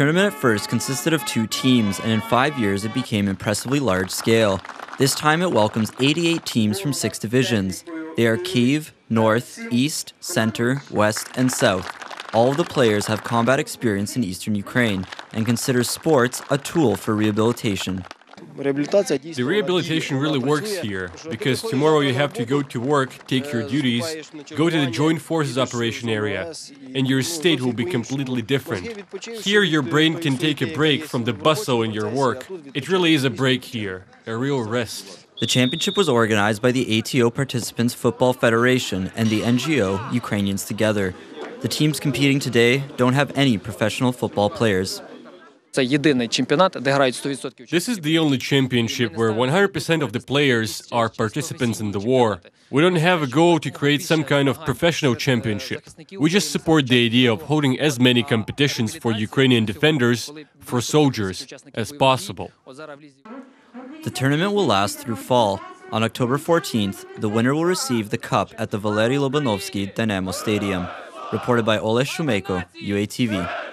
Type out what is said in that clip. tournament at first consisted of 2 teams, and in 5 years it became impressively large scale. This time it welcomes 88 teams from 6 divisions. They are Kyiv, North, East, Center, West, and South. All of the players have combat experience in eastern Ukraine and consider sports a tool for rehabilitation. The rehabilitation really works here, because tomorrow you have to go to work, take your duties, go to the Joint Forces Operation area, and your state will be completely different. Here your brain can take a break from the bustle in your work. It really is a break here, a real rest. The championship was organized by the ATO Participants Football Federation and the NGO Ukrainians Together. The teams competing today don't have any professional football players. This is the only championship where 100% of the players are participants in the war. We don't have a goal to create some kind of professional championship. We just support the idea of holding as many competitions for Ukrainian defenders, for soldiers, as possible. The tournament will last through fall. On October 14th, the winner will receive the cup at the Valeriy Lobanovsky Dynamo Stadium. Reported by Oles Shumako, UATV.